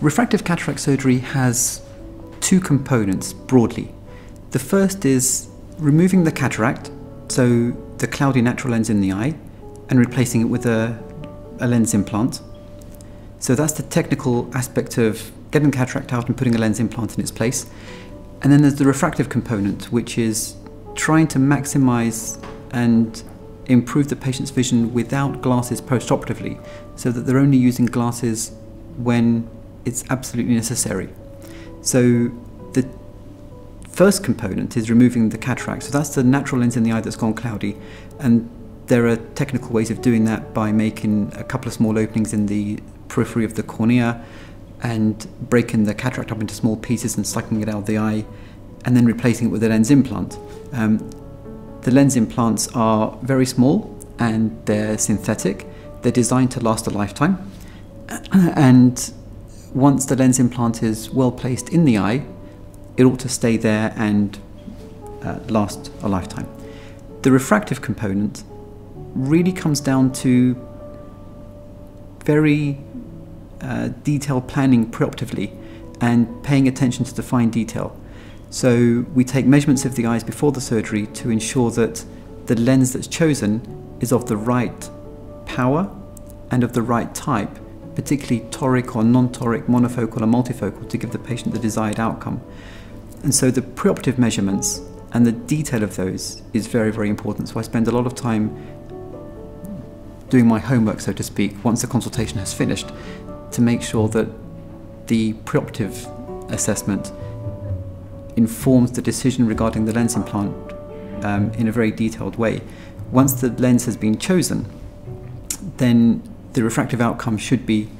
Refractive cataract surgery has two components, broadly. The first is removing the cataract, so the cloudy natural lens in the eye, and replacing it with a lens implant. So that's the technical aspect of getting the cataract out and putting a lens implant in its place. And then there's the refractive component, which is trying to maximize and improve the patient's vision without glasses post-operatively, so that they're only using glasses when it's absolutely necessary. So the first component is removing the cataract. So that's the natural lens in the eye that's gone cloudy. And there are technical ways of doing that by making a couple of small openings in the periphery of the cornea and breaking the cataract up into small pieces and sucking it out of the eye, and then replacing it with a lens implant. The lens implants are very small and they're synthetic. They're designed to last a lifetime. And once the lens implant is well placed in the eye, it ought to stay there and last a lifetime. The refractive component really comes down to very detailed planning preoperatively and paying attention to the fine detail. So we take measurements of the eyes before the surgery to ensure that the lens that's chosen is of the right power and of the right type, particularly toric or non-toric, monofocal or multifocal, to give the patient the desired outcome. And so the preoperative measurements and the detail of those is very, very important. So I spend a lot of time doing my homework, so to speak, once the consultation has finished, to make sure that the preoperative assessment informs the decision regarding the lens implant in a very detailed way. Once the lens has been chosen, then the refractive outcome should be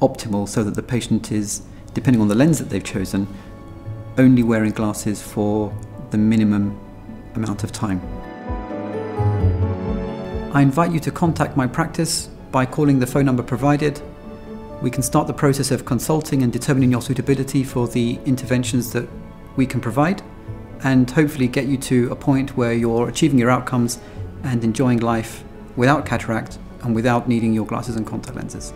optimal, so that the patient is, depending on the lens that they've chosen, only wearing glasses for the minimum amount of time. I invite you to contact my practice by calling the phone number provided. We can start the process of consulting and determining your suitability for the interventions that we can provide, and hopefully get you to a point where you're achieving your outcomes and enjoying life without cataract and without needing your glasses and contact lenses.